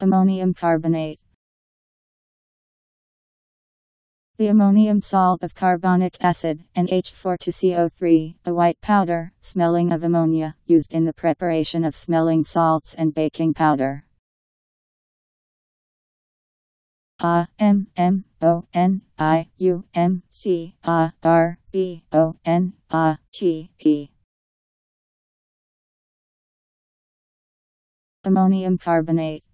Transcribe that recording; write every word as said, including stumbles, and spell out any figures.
Ammonium carbonate. The ammonium salt of carbonic acid, N H four two C O three, a white powder, smelling of ammonia, used in the preparation of smelling salts and baking powder. A M M O N I U M C A R B O N A T E. Ammonium carbonate.